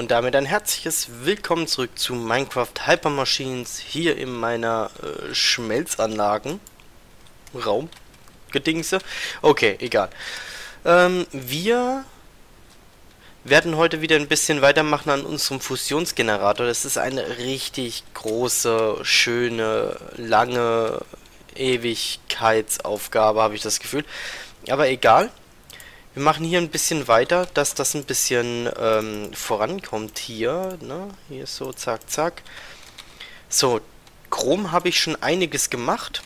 Und damit ein herzliches Willkommen zurück zu Minecraft HyperMachines hier in meiner Schmelzanlagen-Raum. Gedingse. Okay, egal. Wir werden heute wieder ein bisschen weitermachen an unserem Fusionsgenerator. Das ist eine richtig große, schöne, lange Ewigkeitsaufgabe, habe ich das Gefühl. Aber egal. Wir machen hier ein bisschen weiter, dass das ein bisschen vorankommt hier, ne? Hier so, zack, zack. So, Chrom habe ich schon einiges gemacht.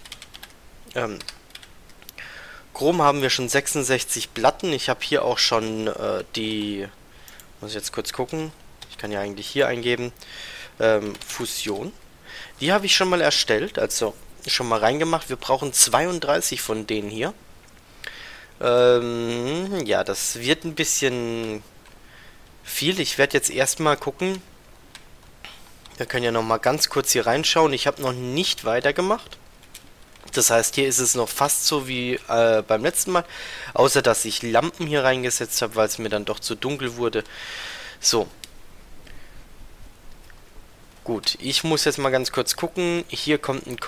Chrom haben wir schon 66 Platten. Ich habe hier auch schon muss ich jetzt kurz gucken. Ich kann ja eigentlich hier eingeben. Fusion. Die habe ich schon mal erstellt, also schon mal reingemacht. Wir brauchen 32 von denen hier. Ja, das wird ein bisschen viel. Ich werde jetzt erstmal gucken. Wir können ja nochmal ganz kurz hier reinschauen. Ich habe noch nicht weitergemacht. Das heißt, hier ist es noch fast so wie beim letzten Mal. Außer, dass ich Lampen hier reingesetzt habe, weil es mir dann doch zu dunkel wurde. So. Gut, ich muss jetzt mal ganz kurz gucken. Hier kommt ein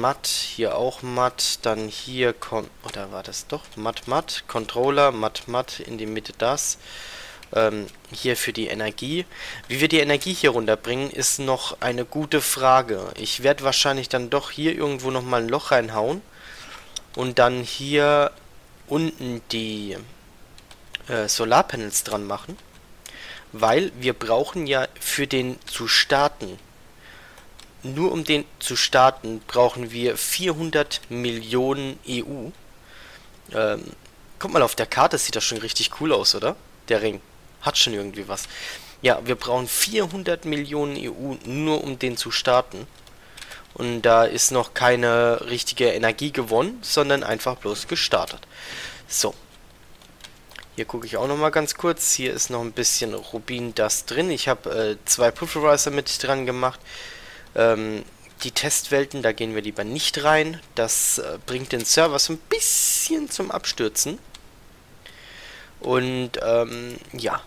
matt, hier auch matt, dann hier kommt, oder war das doch, matt, matt, Controller, matt, matt, in die Mitte das. Hier für die Energie. Wie wir die Energie hier runterbringen, ist noch eine gute Frage. Ich werde wahrscheinlich dann doch hier irgendwo nochmal ein Loch reinhauen und dann hier unten die Solarpanels dran machen. Weil wir brauchen ja für den zu starten, nur um den zu starten, brauchen wir 400 Millionen EU. Guck mal, auf der Karte sieht das schon richtig cool aus, oder? Der Ring hat schon irgendwie was. Ja, wir brauchen 400 Millionen EU, nur um den zu starten. Und da ist noch keine richtige Energie gewonnen, sondern einfach bloß gestartet. So. Hier gucke ich auch nochmal ganz kurz. Hier ist noch ein bisschen Rubin das drin. Ich habe zwei Pulverizer mit dran gemacht. Die Testwelten, da gehen wir lieber nicht rein. Das bringt den Server so ein bisschen zum Abstürzen. Und ja,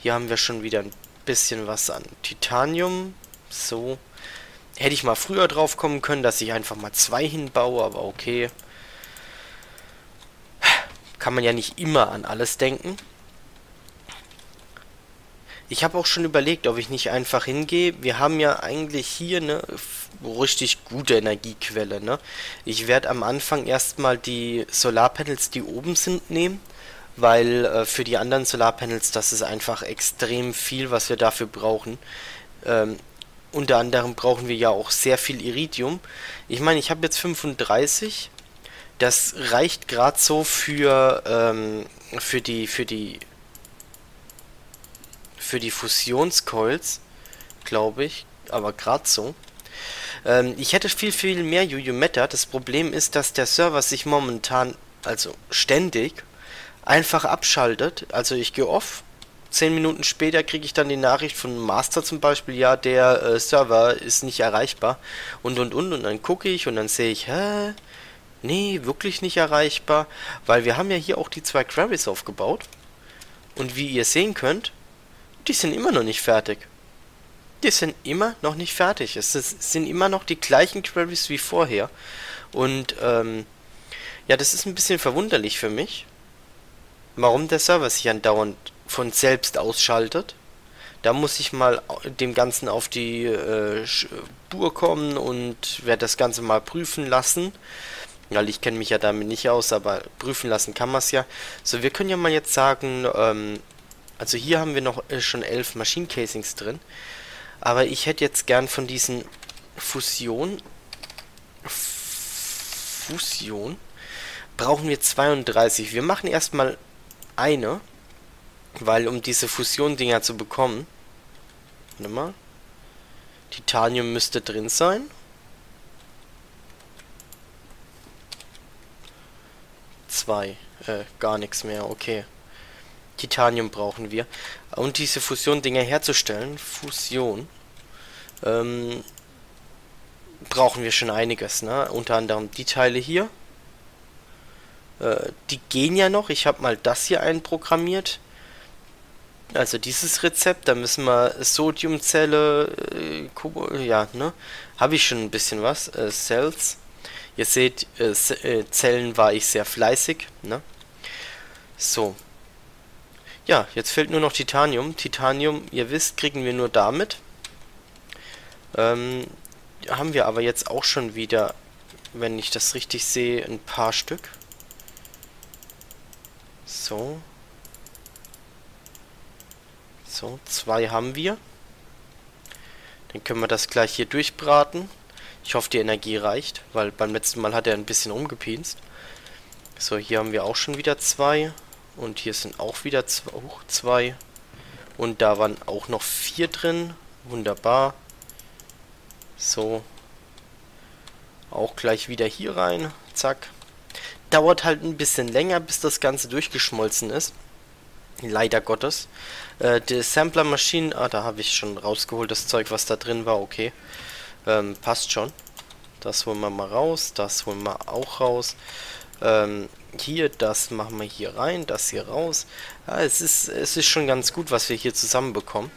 hier haben wir schon wieder ein bisschen was an Titanium. So, hätte ich mal früher drauf kommen können, dass ich einfach mal zwei hinbaue, aber okay. Kann man ja nicht immer an alles denken. Ich habe auch schon überlegt, ob ich nicht einfach hingehe. Wir haben ja eigentlich hier eine richtig gute Energiequelle, ne? Ich werde am Anfang erstmal die Solarpanels, die oben sind, nehmen, weil für die anderen Solarpanels, das ist einfach extrem viel, was wir dafür brauchen. Unter anderem brauchen wir ja auch sehr viel Iridium. Ich meine, ich habe jetzt 35... Das reicht gerade so für die Fusionscoils, glaube ich, aber gerade so. Ich hätte viel, viel mehr Juju-Meta. Das Problem ist, dass der Server sich momentan, also ständig, einfach abschaltet. Also ich gehe off, 10 Minuten später kriege ich dann die Nachricht von Master zum Beispiel, ja, der Server ist nicht erreichbar und dann gucke ich und dann sehe ich, hä? Nee, wirklich nicht erreichbar, weil wir haben ja hier auch die zwei Quarries aufgebaut. Und wie ihr sehen könnt, die sind immer noch nicht fertig. Die sind immer noch nicht fertig. Es sind immer noch die gleichen Quarries wie vorher. Und ja, das ist ein bisschen verwunderlich für mich, warum der Server sich andauernd von selbst ausschaltet. Da muss ich mal dem Ganzen auf die Spur kommen und werde das Ganze mal prüfen lassen. Weil ich kenne mich ja damit nicht aus, aber prüfen lassen kann man es ja. So, wir können ja mal jetzt sagen, also hier haben wir noch schon 11 Machine Casings drin. Aber ich hätte jetzt gern von diesen Fusion, brauchen wir 32. Wir machen erstmal eine, weil um diese Fusion-Dinger zu bekommen, warte mal, Titanium müsste drin sein. 2. Gar nichts mehr, okay. Titanium brauchen wir. Und diese Fusion-Dinger herzustellen, Fusion, brauchen wir schon einiges, ne? Unter anderem die Teile hier. Die gehen ja noch. Ich habe mal das hier einprogrammiert. Also dieses Rezept, da müssen wir Sodiumzelle, ja, ne? Habe ich schon ein bisschen was, Cells. Ihr seht, Zellen war ich sehr fleißig, ne? So. Ja, jetzt fehlt nur noch Titanium. Titanium, ihr wisst, kriegen wir nur damit. Haben wir aber jetzt auch schon wieder, wenn ich das richtig sehe, ein paar Stück. So. So, 2 haben wir. Dann können wir das gleich hier durchbraten. Ich hoffe, die Energie reicht, weil beim letzten Mal hat er ein bisschen rumgepinst. So, hier haben wir auch schon wieder 2. Und hier sind auch wieder 2. Und da waren auch noch 4 drin. Wunderbar. So. Auch gleich wieder hier rein. Zack. Dauert halt ein bisschen länger, bis das Ganze durchgeschmolzen ist. Leider Gottes. Die Assembler-Maschinen... Ah, da habe ich schon rausgeholt, das Zeug, was da drin war. Okay. Passt schon. Das holen wir mal raus. Das holen wir auch raus. Hier, das machen wir hier rein. Das hier raus. Ja, es ist schon ganz gut, was wir hier zusammenbekommen.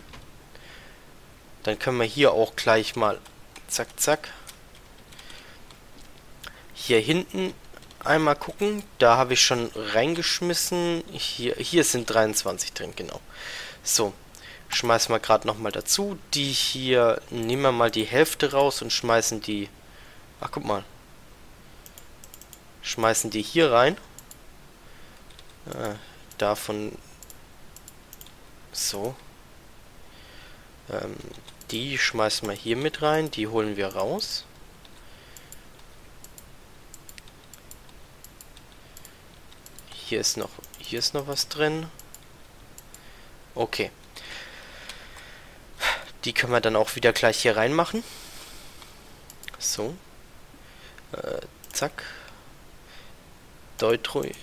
Dann können wir hier auch gleich mal... Zack, zack. Hier hinten... Einmal gucken, da habe ich schon reingeschmissen. Hier sind 23 drin, genau. So, schmeißen wir gerade nochmal dazu. Die hier, nehmen wir mal die Hälfte raus und schmeißen die... Ach, guck mal. Schmeißen die hier rein. Davon... So. Die schmeißen wir hier mit rein, die holen wir raus. Hier ist noch was drin. Okay. Die können wir dann auch wieder gleich hier reinmachen. So. Zack. Deuterium.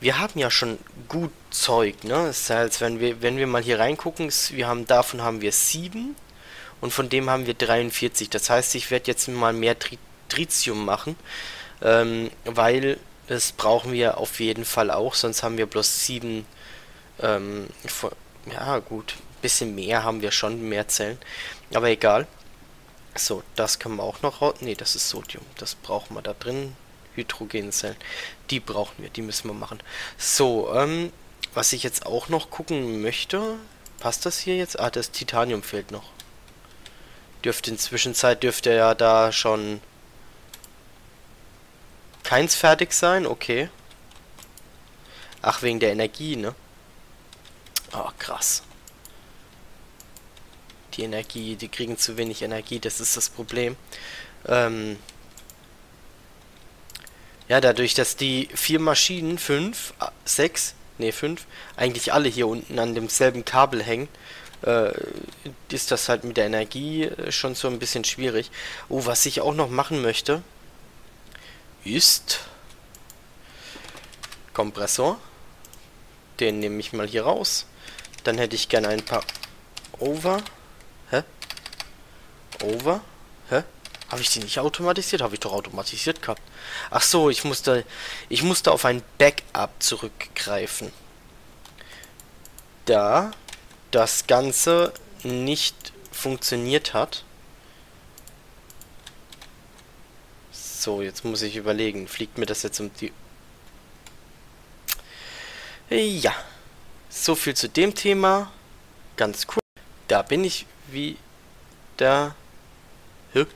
Wir haben ja schon gut Zeug, ne? Das heißt, wenn wir mal hier reingucken, davon haben wir 7 und von dem haben wir 43. Das heißt, ich werde jetzt mal mehr Tritium machen, weil... Das brauchen wir auf jeden Fall auch, sonst haben wir bloß 7, ja gut, ein bisschen mehr haben wir schon, mehr Zellen, aber egal. So, das können wir auch noch raus, ne, das ist Sodium, das brauchen wir da drin, Hydrogenzellen, die brauchen wir, die müssen wir machen. So, was ich jetzt auch noch gucken möchte, passt das hier jetzt? Ah, das Titanium fehlt noch. Dürfte ja da schon... Keins fertig sein, okay. Ach, wegen der Energie, ne? Oh, krass. Die Energie, die kriegen zu wenig Energie, das ist das Problem. Ja, dadurch, dass die 4 Maschinen, 5, eigentlich alle hier unten an demselben Kabel hängen, ist das halt mit der Energie schon so ein bisschen schwierig. Oh, was ich auch noch machen möchte... ist Kompressor. Den nehme ich mal hier raus. Dann hätte ich gerne ein paar Over. Hä? Over? Hä? Habe ich die nicht automatisiert? Habe ich doch automatisiert gehabt. Ach so, ich musste auf ein Backup zurückgreifen. Da das Ganze nicht funktioniert hat. So, jetzt muss ich überlegen. Fliegt mir das jetzt um die... Ja. So viel zu dem Thema. Ganz cool. Da bin ich wieder... Hä?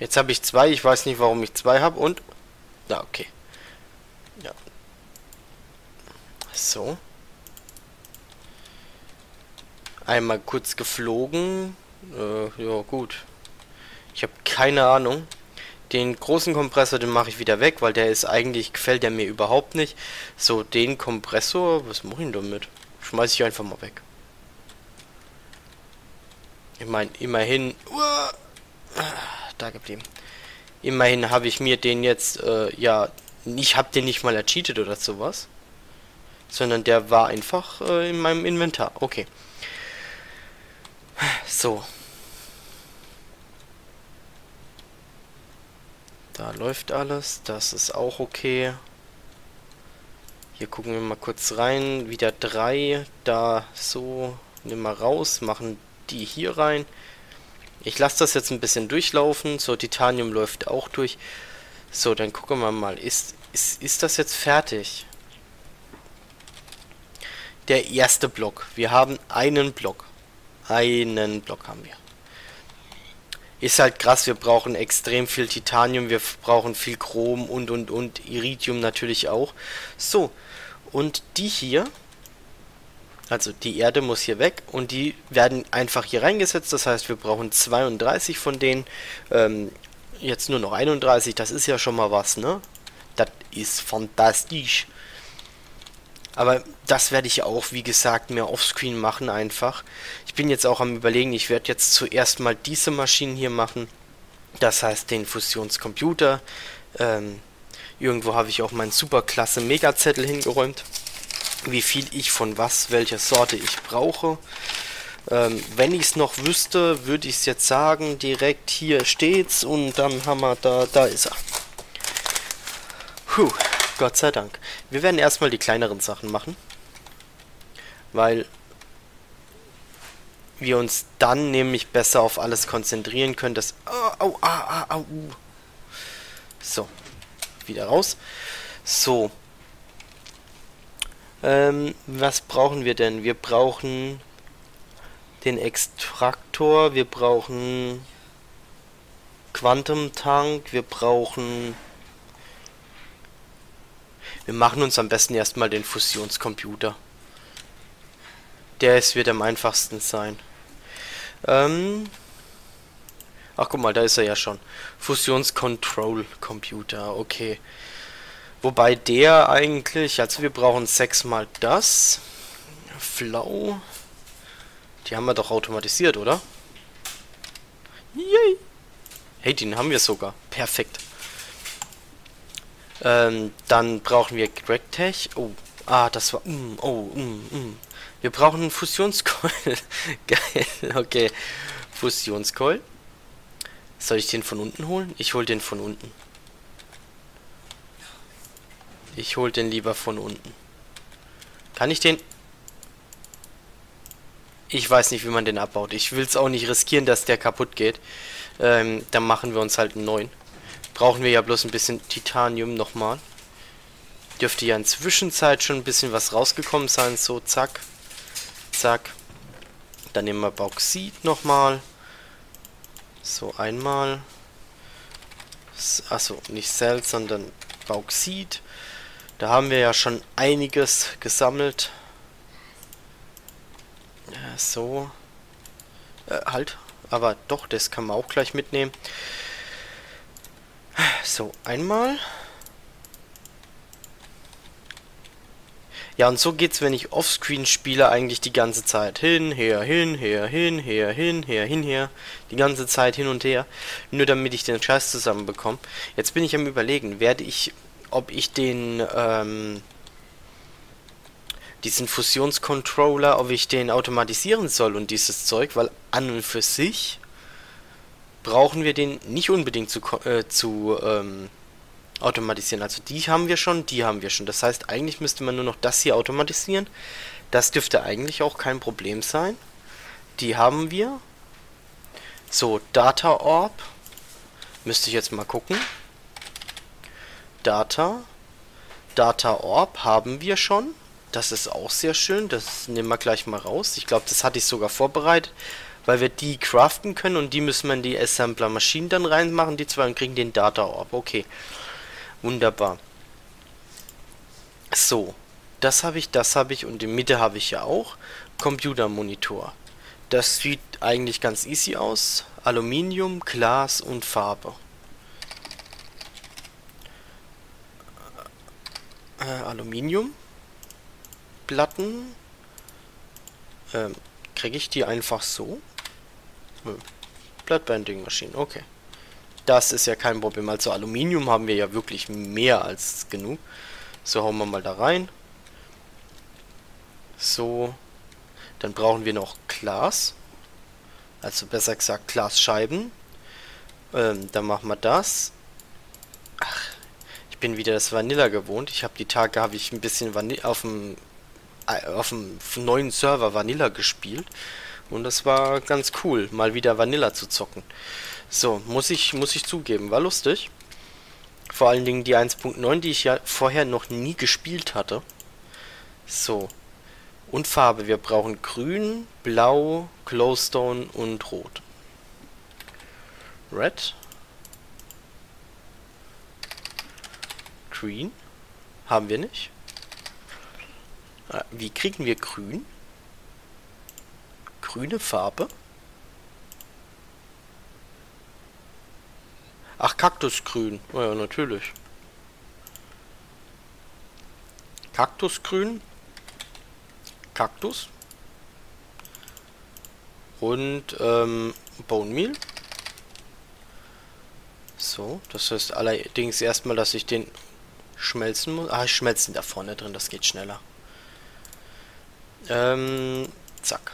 Jetzt habe ich 2, ich weiß nicht, warum ich 2 habe und... Na, okay. Ja. So. Einmal kurz geflogen. Ja, gut. Ich habe keine Ahnung. Den großen Kompressor, den mache ich wieder weg, weil der ist eigentlich... Gefällt der mir überhaupt nicht. So, den Kompressor... Was mache ich denn damit? Schmeiße ich einfach mal weg. Ich meine, immerhin... geblieben. Immerhin habe ich mir den jetzt, ja, ich habe den nicht mal ercheatet oder sowas, sondern der war einfach in meinem Inventar. Okay, So. Da läuft alles. Das ist auch okay. Hier gucken wir mal kurz rein. Wieder 3. Da so. Nimm mal raus. Machen die hier rein. Ich lasse das jetzt ein bisschen durchlaufen. So, Titanium läuft auch durch. So, dann gucken wir mal. Ist das jetzt fertig? Der erste Block. Wir haben einen Block. Einen Block haben wir. Ist halt krass, wir brauchen extrem viel Titanium, wir brauchen viel Chrom und Iridium natürlich auch. So, und die hier, also die Erde muss hier weg und die werden einfach hier reingesetzt. Das heißt, wir brauchen 32 von denen, jetzt nur noch 31, das ist ja schon mal was, ne? Das ist fantastisch. Aber das werde ich auch, wie gesagt, mehr offscreen machen einfach. Ich bin jetzt auch am Überlegen, ich werde jetzt zuerst mal diese Maschinen hier machen. Das heißt den Fusionscomputer. Irgendwo habe ich auch meinen superklasse Megazettel hingeräumt. Wie viel ich von was, welcher Sorte ich brauche. Wenn ich es noch wüsste, würde ich es jetzt sagen. Direkt hier steht's und dann haben wir da ist er. Puh. Gott sei Dank. Wir werden erstmal die kleineren Sachen machen, weil wir uns dann nämlich besser auf alles konzentrieren können. Das... So, wieder raus. So. Was brauchen wir denn? Wir brauchen den Extraktor, wir brauchen Quantum-Tank, wir brauchen... Wir machen uns am besten erstmal den Fusionscomputer. Wird am einfachsten sein. Ach, guck mal, da ist er ja schon. Fusions-Control-Computer, okay. Wobei der eigentlich... Also wir brauchen 6-mal das. Flau. Die haben wir doch automatisiert, oder? Yay! Hey, den haben wir sogar. Perfekt. Dann brauchen wir GregTech. Oh, das war... Wir brauchen einen Fusionscoil. Geil, okay. Fusionscoil. Soll ich den von unten holen? Ich hole den von unten. Ich hole den lieber von unten. Kann ich den... Ich weiß nicht, wie man den abbaut. Ich will es auch nicht riskieren, dass der kaputt geht. Dann machen wir uns halt einen neuen. Brauchen wir ja bloß ein bisschen Titanium nochmal. Dürfte ja in Zwischenzeit schon ein bisschen was rausgekommen sein. So, zack. Zack. Dann nehmen wir Bauxit nochmal. So, einmal. Achso, nicht Salz, sondern Bauxit. Da haben wir ja schon einiges gesammelt. So. Halt. Aber doch, das kann man auch gleich mitnehmen. So, einmal. Ja, und so geht's, wenn ich offscreen spiele, eigentlich die ganze Zeit. Hin, her. Die ganze Zeit hin und her. Nur damit ich den Scheiß zusammenbekomme. Jetzt bin ich am Überlegen, ob ich den, diesen Fusionscontroller, ob ich den automatisieren soll und dieses Zeug, weil an und für sich... brauchen wir den nicht unbedingt zu automatisieren. Also die haben wir schon. Das heißt, eigentlich müsste man nur noch das hier automatisieren. Das dürfte eigentlich auch kein Problem sein. Die haben wir. So, Data Orb. Müsste ich jetzt mal gucken. Data Orb haben wir schon. Das ist auch sehr schön. Das nehmen wir gleich mal raus. Ich glaube, das hatte ich sogar vorbereitet, weil wir die craften können und die müssen wir in die Assembler-Maschinen dann reinmachen, die zwei, und kriegen den Data Orb. Okay, wunderbar. So, das habe ich und in Mitte habe ich ja auch Computermonitor. Das sieht eigentlich ganz easy aus. Aluminium, Glas und Farbe. Aluminium, Platten, kriege ich die einfach so? Plattbanding-Maschine, okay. Das ist ja kein Problem. Also Aluminium haben wir ja wirklich mehr als genug. So, hauen wir mal da rein. So. Dann brauchen wir noch Glas. Also besser gesagt Glasscheiben. Dann machen wir das. Ach, ich bin wieder das Vanilla gewohnt. Ich habe die Tage, habe ich ein bisschen auf dem neuen Server Vanilla gespielt. Und das war ganz cool, mal wieder Vanilla zu zocken. So, muss ich zugeben, war lustig. Vor allen Dingen die 1.9, die ich ja vorher noch nie gespielt hatte. So. Und Farbe. Wir brauchen grün, blau, Closestone und rot. Red. Green. Haben wir nicht. Wie kriegen wir grün? Grüne Farbe. Ach, Kaktusgrün. Oh ja, natürlich. Kaktusgrün. Kaktus. Und Bone Meal. So, das heißt allerdings erstmal, dass ich den schmelzen muss. Ah, ich schmelze ihn da vorne drin, das geht schneller. Zack.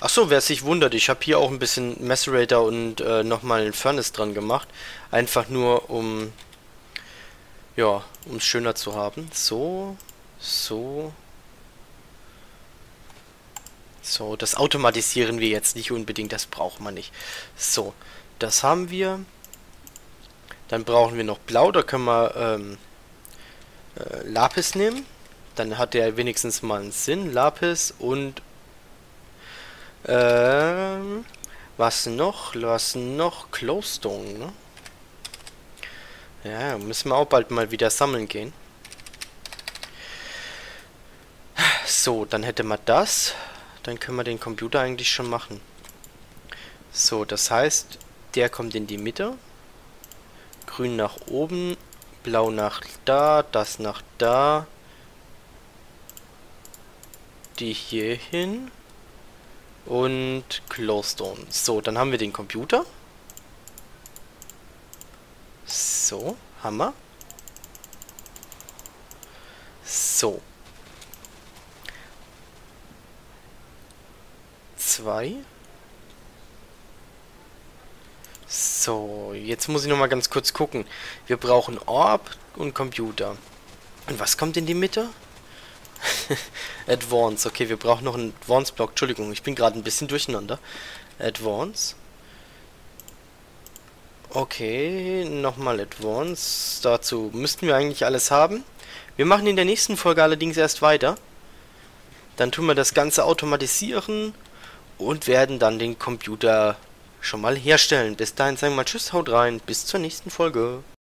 Achso, wer sich wundert, ich habe hier auch ein bisschen Macerator und nochmal einen Furnace dran gemacht. Einfach nur um, ja, um es schöner zu haben. So, so. So, das automatisieren wir jetzt nicht unbedingt, das braucht man nicht. So, das haben wir. Dann brauchen wir noch Blau, da können wir Lapis nehmen. Dann hat der wenigstens mal einen Sinn. Lapis und was noch? Closestone, ne? Ja, müssen wir auch bald mal wieder sammeln gehen. So, dann hätte man das. Dann können wir den Computer eigentlich schon machen. So, das heißt, der kommt in die Mitte. Grün nach oben, blau nach da, das nach da. Die hier hin. Und Closestone. So, dann haben wir den Computer. So, Hammer. So. 2. So, jetzt muss ich nochmal ganz kurz gucken. Wir brauchen Orb und Computer. Und was kommt in die Mitte? Advanced, okay, wir brauchen noch einen Advanced-Block. Entschuldigung, ich bin gerade ein bisschen durcheinander. Advanced. Okay, nochmal Advanced. Dazu müssten wir eigentlich alles haben. Wir machen in der nächsten Folge allerdings erst weiter. Dann tun wir das Ganze automatisieren und werden dann den Computer schon mal herstellen. Bis dahin sagen wir mal Tschüss, haut rein, bis zur nächsten Folge.